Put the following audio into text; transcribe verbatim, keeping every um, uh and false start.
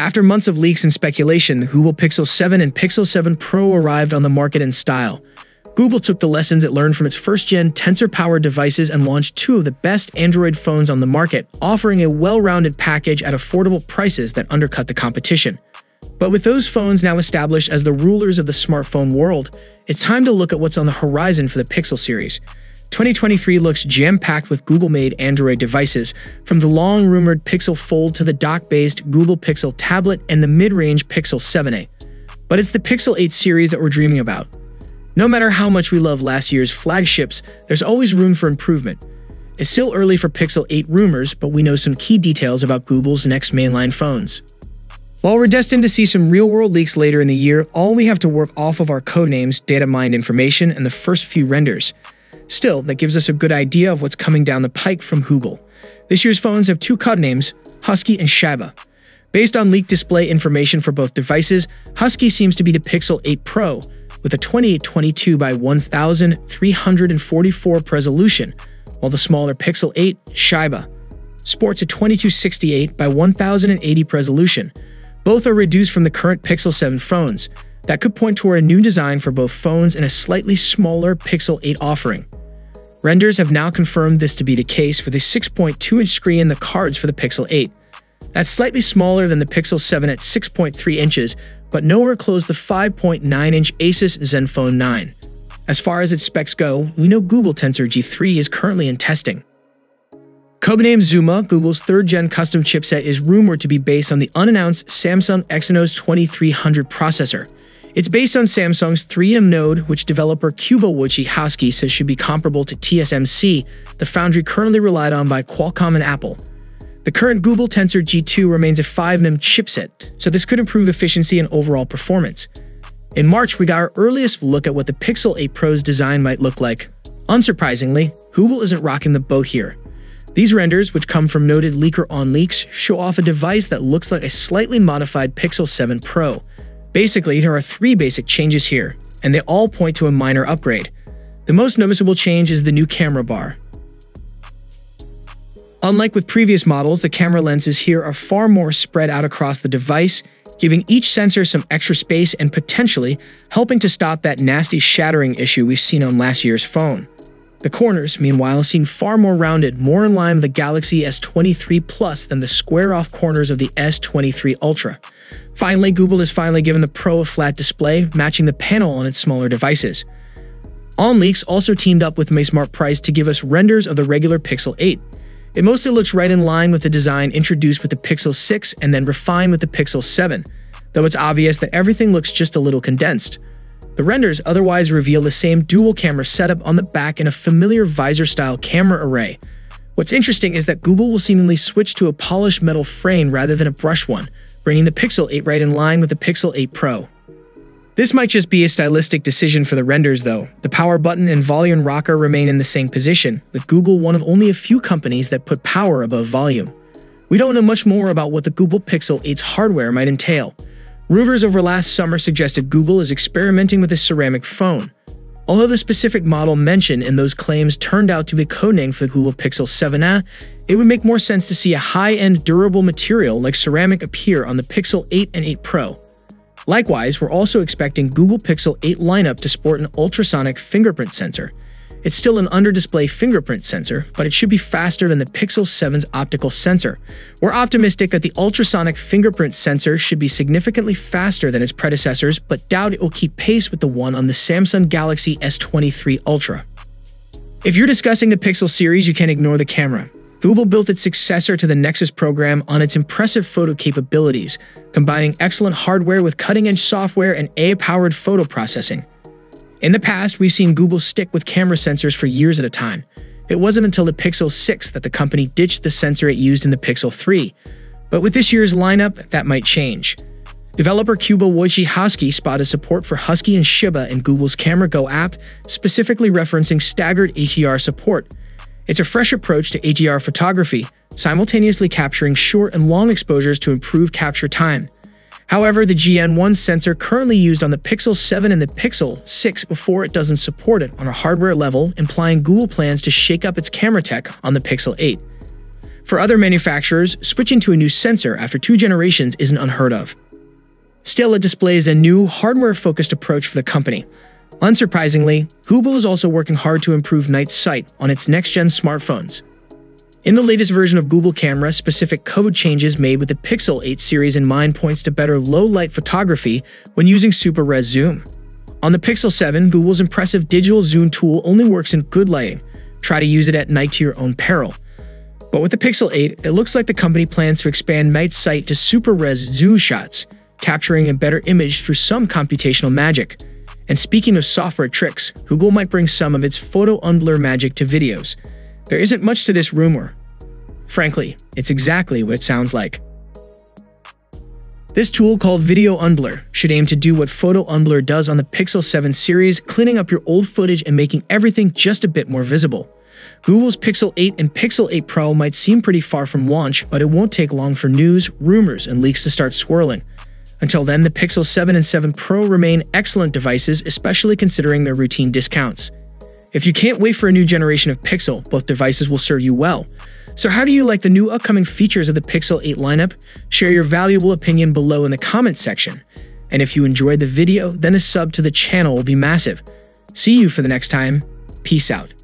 After months of leaks and speculation, the Google Pixel seven and Pixel seven Pro arrived on the market in style. Google took the lessons it learned from its first-gen Tensor-powered devices and launched two of the best Android phones on the market, offering a well-rounded package at affordable prices that undercut the competition. But with those phones now established as the rulers of the smartphone world, it's time to look at what's on the horizon for the Pixel series. twenty twenty-three looks jam-packed with Google-made Android devices, from the long-rumored Pixel Fold to the dock-based Google Pixel Tablet and the mid-range Pixel seven A. But it's the Pixel eight series that we're dreaming about. No matter how much we love last year's flagships, there's always room for improvement. It's still early for Pixel eight rumors, but we know some key details about Google's next mainline phones. While we're destined to see some real-world leaks later in the year, all we have to work off of are codenames, data-mined information, and the first few renders. Still, that gives us a good idea of what's coming down the pike from Google. This year's phones have two codenames, Husky and Shiba. Based on leaked display information for both devices, Husky seems to be the Pixel eight Pro, with a twenty-eight twenty-two by thirteen forty-four resolution, while the smaller Pixel eight, Shiba, sports a twenty-two sixty-eight by ten eighty resolution. Both are reduced from the current Pixel seven phones. That could point toward a new design for both phones and a slightly smaller Pixel eight offering. Renders have now confirmed this to be the case with a six point two inch screen in the cards for the Pixel eight. That's slightly smaller than the Pixel seven at six point three inches, but nowhere close the five point nine inch Asus Zenfone nine. As far as its specs go, we know Google Tensor G three is currently in testing. Codename Zuma, Google's third-gen custom chipset, is rumored to be based on the unannounced Samsung Exynos twenty-three hundred processor. It's based on Samsung's three nanometer node, which developer Kuba Wojciechowski says should be comparable to T S M C, the foundry currently relied on by Qualcomm and Apple. The current Google Tensor G two remains a five nanometer chipset, so this could improve efficiency and overall performance. In March, we got our earliest look at what the Pixel eight Pro's design might look like. Unsurprisingly, Google isn't rocking the boat here. These renders, which come from noted leaker OnLeaks, show off a device that looks like a slightly modified Pixel seven Pro. Basically, there are three basic changes here, and they all point to a minor upgrade. The most noticeable change is the new camera bar. Unlike with previous models, the camera lenses here are far more spread out across the device, giving each sensor some extra space and potentially helping to stop that nasty shattering issue we've seen on last year's phone. The corners, meanwhile, seem far more rounded, more in line with the Galaxy S twenty-three Plus than the square-off corners of the S twenty-three Ultra. Finally, Google has finally given the Pro a flat display, matching the panel on its smaller devices. OnLeaks also teamed up with MySmartPrice to give us renders of the regular Pixel eight. It mostly looks right in line with the design introduced with the Pixel six and then refined with the Pixel seven, though it's obvious that everything looks just a little condensed. The renders otherwise reveal the same dual-camera setup on the back and a familiar visor-style camera array. What's interesting is that Google will seemingly switch to a polished metal frame rather than a brushed one, bringing the Pixel eight right in line with the Pixel eight Pro. This might just be a stylistic decision for the renders, though. The power button and volume rocker remain in the same position, with Google one of only a few companies that put power above volume. We don't know much more about what the Google Pixel eight's hardware might entail. Rumors over last summer suggested Google is experimenting with a ceramic phone, although the specific model mentioned in those claims turned out to be a codename for the Google Pixel seven A, it would make more sense to see a high-end durable material like ceramic appear on the Pixel eight and eight Pro. Likewise, we're also expecting Google Pixel eight lineup to sport an ultrasonic fingerprint sensor. It's still an under-display fingerprint sensor, but it should be faster than the Pixel seven's optical sensor. We're optimistic that the ultrasonic fingerprint sensor should be significantly faster than its predecessors, but doubt it will keep pace with the one on the Samsung Galaxy S twenty-three Ultra. If you're discussing the Pixel series, you can't ignore the camera. Google built its successor to the Nexus program on its impressive photo capabilities, combining excellent hardware with cutting-edge software and A I-powered photo processing. In the past, we've seen Google stick with camera sensors for years at a time. It wasn't until the Pixel six that the company ditched the sensor it used in the Pixel three. But with this year's lineup, that might change. Developer Kuba Wojciechowski spotted support for Husky and Shiba in Google's Camera Go app, specifically referencing staggered H D R support. It's a fresh approach to H D R photography, simultaneously capturing short and long exposures to improve capture time. However, the G N one sensor currently used on the Pixel seven and the Pixel six before it doesn't support it on a hardware level, implying Google plans to shake up its camera tech on the Pixel eight. For other manufacturers, switching to a new sensor after two generations isn't unheard of. Still, it displays a new, hardware-focused approach for the company. Unsurprisingly, Google is also working hard to improve night sight on its next-gen smartphones. In the latest version of Google Camera, specific code changes made with the Pixel eight series in mind points to better low-light photography when using Super Res Zoom. On the Pixel seven, Google's impressive digital zoom tool only works in good lighting. Try to use it at night to your own peril. But with the Pixel eight, it looks like the company plans to expand night sight to Super Res Zoom shots, capturing a better image through some computational magic. And speaking of software tricks, Google might bring some of its Photo Unblur magic to videos. There isn't much to this rumor. Frankly, it's exactly what it sounds like. This tool called Video Unblur should aim to do what Photo Unblur does on the Pixel seven series, cleaning up your old footage and making everything just a bit more visible. Google's Pixel eight and Pixel eight Pro might seem pretty far from launch, but it won't take long for news, rumors, and leaks to start swirling. Until then, the Pixel seven and seven Pro remain excellent devices, especially considering their routine discounts. If you can't wait for a new generation of Pixel, both devices will serve you well. So how do you like the new upcoming features of the Pixel eight lineup? Share your valuable opinion below in the comments section. And if you enjoyed the video, then a sub to the channel will be massive. See you for the next time. Peace out.